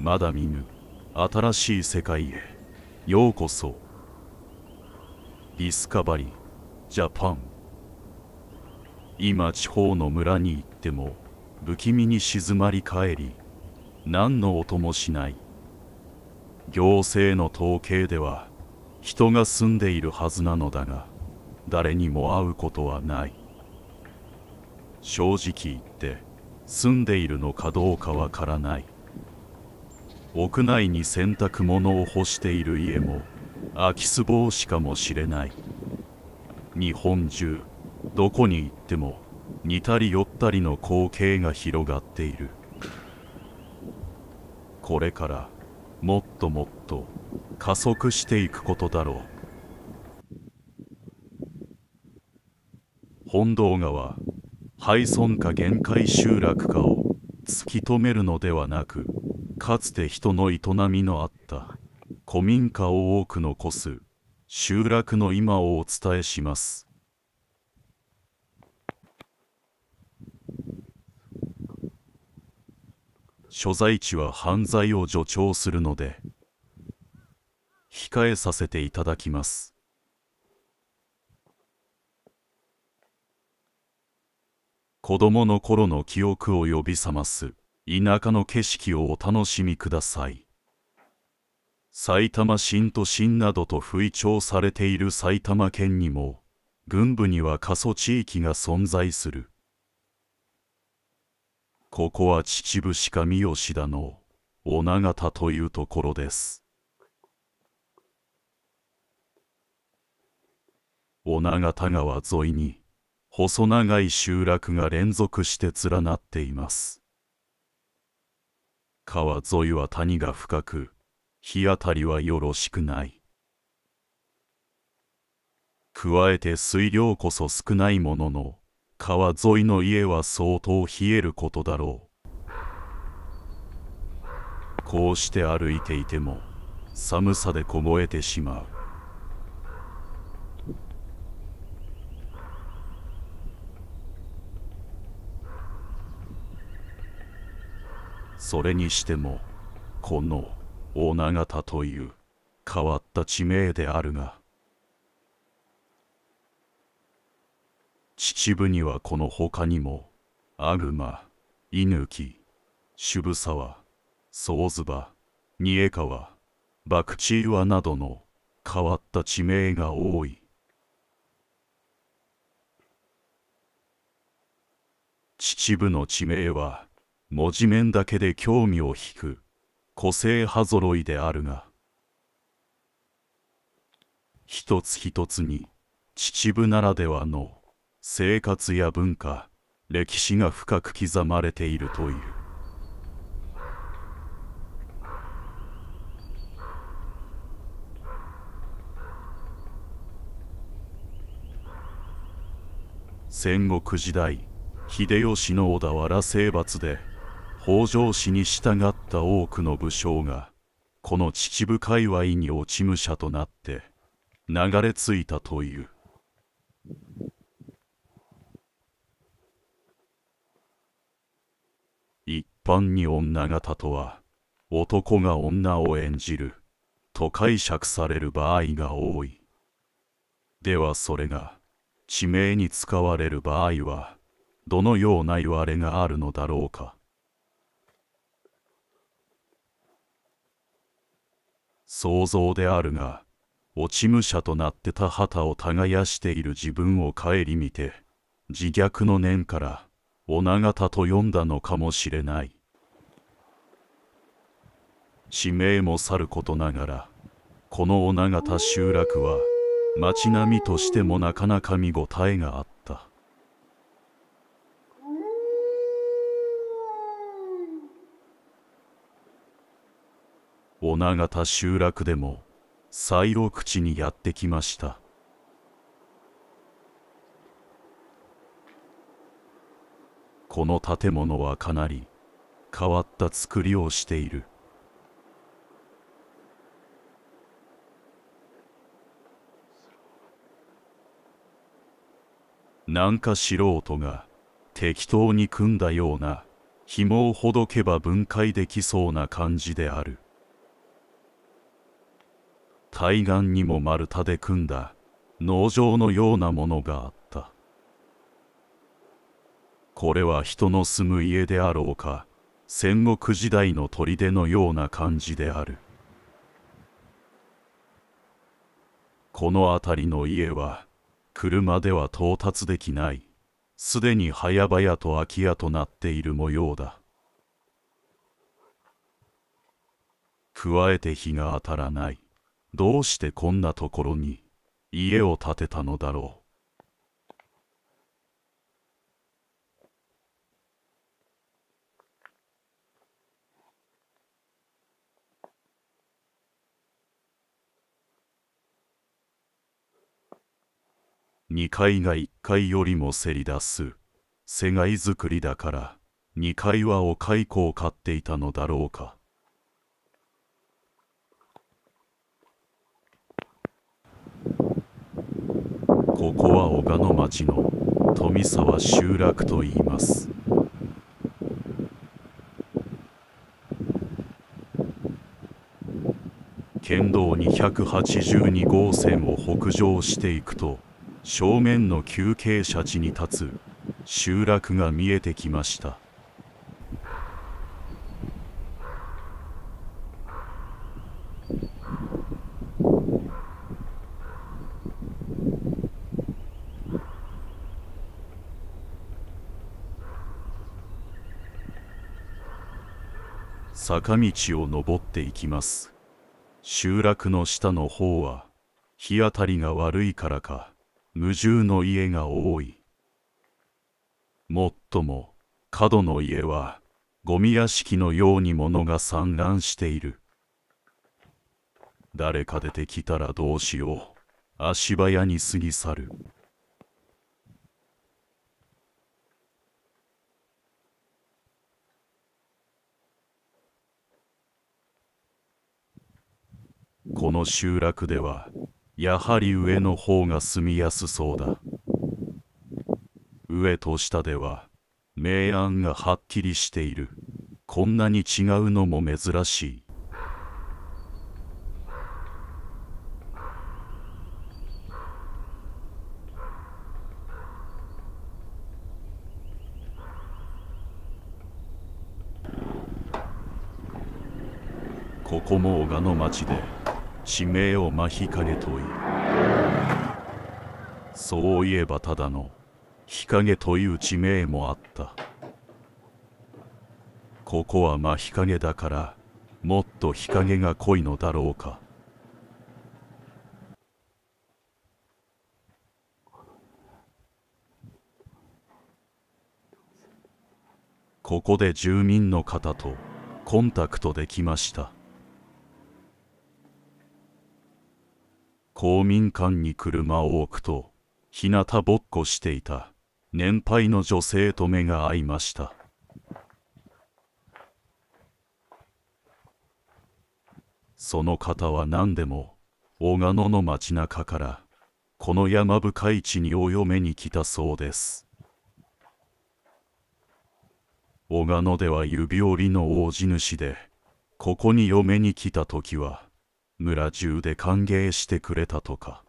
まだ見ぬ新しい世界へようこそ。ディスカバリージャパン。今地方の村に行っても不気味に静まり返り、何の音もしない。行政の統計では人が住んでいるはずなのだが、誰にも会うことはない。正直言って住んでいるのかどうかわからない。屋内に洗濯物を干している家も空き巣防止かもしれない。日本中どこに行っても似たり寄ったりの光景が広がっている。これからもっともっと加速していくことだろう。本堂川廃村か限界集落かを突き止めるのではなく、かつて人の営みのあった古民家を多く残す集落の今をお伝えします。所在地は犯罪を助長するので控えさせていただきます。子供の頃の記憶を呼び覚ます田舎の景色をお楽しみください。さいたま新都心などと吹聴されている埼玉県にも郡部には過疎地域が存在する。ここは秩父しか三好田の女方というところです。女方川沿いに細長い集落が連続して連なっています。川沿いは谷が深く、日当たりはよろしくない。加えて水量こそ少ないものの、川沿いの家は相当冷えることだろう。こうして歩いていても寒さで凍えてしまう。それにしてもこの大長田という変わった地名であるが、秩父にはこの他にもアグマ、イヌキ、渋沢、総津場、仁江川、博打岩などの変わった地名が多い。秩父の地名は文字面だけで興味を引く個性派ぞろいであるが、一つ一つに秩父ならではの生活や文化、歴史が深く刻まれているという。戦国時代、秀吉の小田原征伐で北条氏に従った多くの武将がこの秩父界隈に落ち武者となって流れ着いたという。一般に女方とは男が女を演じると解釈される場合が多い。ではそれが地名に使われる場合はどのような言われがあるのだろうか。想像であるが、落ち武者となって田畑を耕している自分を顧みて自虐の念から女方と呼んだのかもしれない。地名もさることながら、この女方集落は町並みとしてもなかなか見応えがあった。女方集落でも西路口にやってきました。この建物はかなり変わった造りをしている。なんか素人が適当に組んだような紐をほどけば分解できそうな感じである。対岸にも丸太で組んだ農場のようなものがあった。これは人の住む家であろうか、戦国時代の砦のような感じである。この辺りの家は車では到達できない、すでに早々と空き家となっている模様だ。加えて日が当たらない。どうしてこんなところに家を建てたのだろう。2階が1階よりもせり出す世界作りだから、2階はお蚕を飼っていたのだろうか。ここは小鹿野町の富沢集落といいます。県道282号線を北上していくと、正面の急傾斜地に立つ集落が見えてきました。坂道を登っていきます。集落の下の方は日当たりが悪いからか無住の家が多い。もっとも角の家はゴミ屋敷のように物が散乱している。誰か出てきたらどうしよう。足早に過ぎ去る。この集落ではやはり上の方が住みやすそうだ。上と下では明暗がはっきりしている。こんなに違うのも珍しい。ここも小鹿野町で地名を真日陰という。そういえばただの日陰という地名もあった。ここは真日陰だからもっと日陰が濃いのだろうか。ここで住民の方とコンタクトできました。公民館に車を置くと、日向ぼっこしていた年配の女性と目が合いました。その方は何でも小鹿野の町中からこの山深い地にお嫁に来たそうです。小鹿野では指折りの大地主で、ここに嫁に来た時は、村中で歓迎してくれたとか。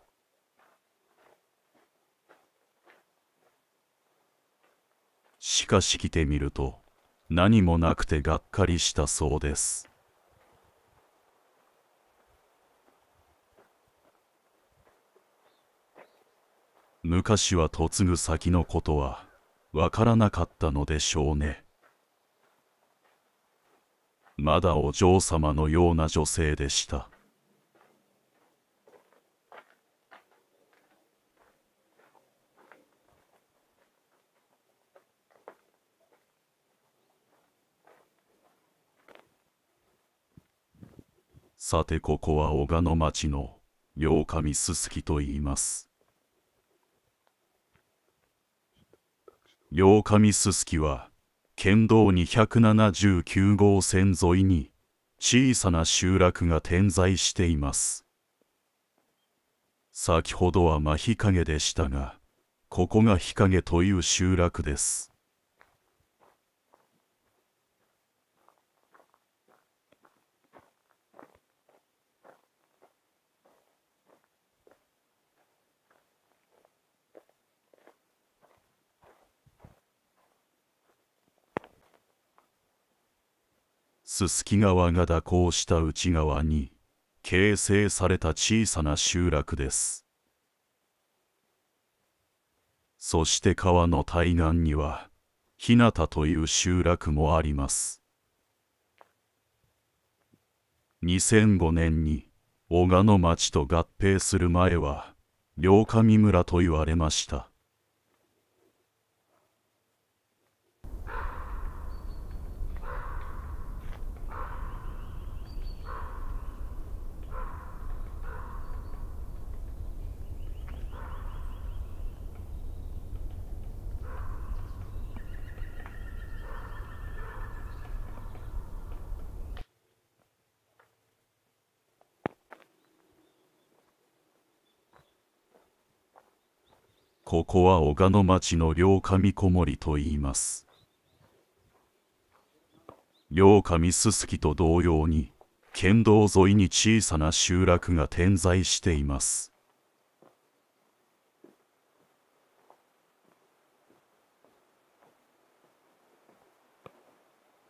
しかし来てみると何もなくてがっかりしたそうです。昔は嫁ぐ先のことはわからなかったのでしょうね。まだお嬢様のような女性でした。さてここは小鹿野町の八神すすきといいます。八神すすきは県道279号線沿いに小さな集落が点在しています。先ほどは真日陰でしたが、ここが日陰という集落です。すすき川が蛇行した内側に形成された小さな集落です。そして川の対岸には日向という集落もあります。2005年に小鹿野町と合併する前は両上村と言われました。ここは小鹿野町の両上小森と言います。両上すすきと同様に県道沿いに小さな集落が点在しています。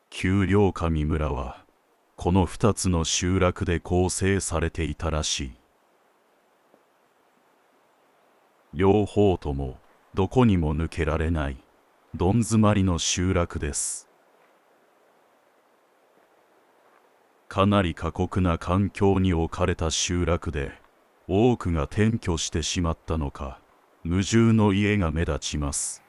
旧両上村はこの2つの集落で構成されていたらしい。両方ともどこにも抜けられないどん詰まりの集落です。かなり過酷な環境に置かれた集落で、多くが転居してしまったのか無住の家が目立ちます。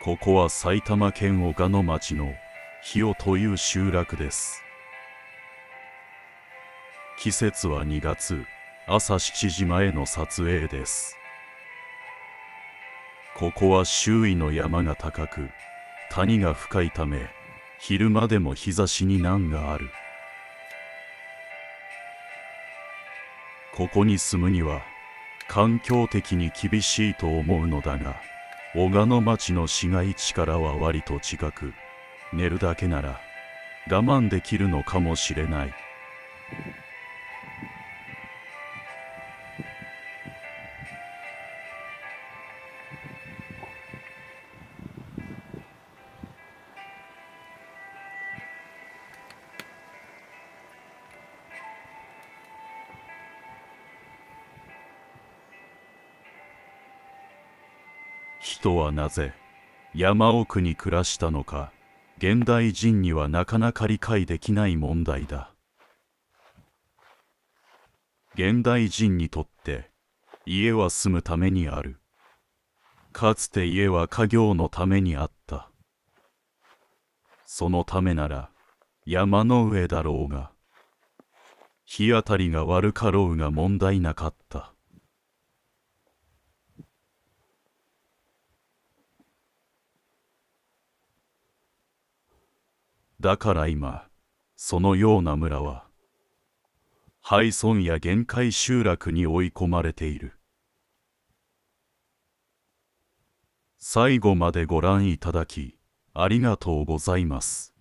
ここは埼玉県小鹿野町の日尾という集落です。季節は2月朝7時前の撮影です。ここは周囲の山が高く谷が深いため、昼間でも日差しに難がある。ここに住むには環境的に厳しいと思うのだが、小鹿野町の市街地からは割と近く、寝るだけなら我慢できるのかもしれない。人はなぜ山奥に暮らしたのか、現代人にはなかなか理解できない問題だ。現代人にとって家は住むためにある。かつて家は家業のためにあった。そのためなら山の上だろうが日当たりが悪かろうが問題なかった。だから今、そのような村は廃村や限界集落に追い込まれている。最後までご覧いただきありがとうございます。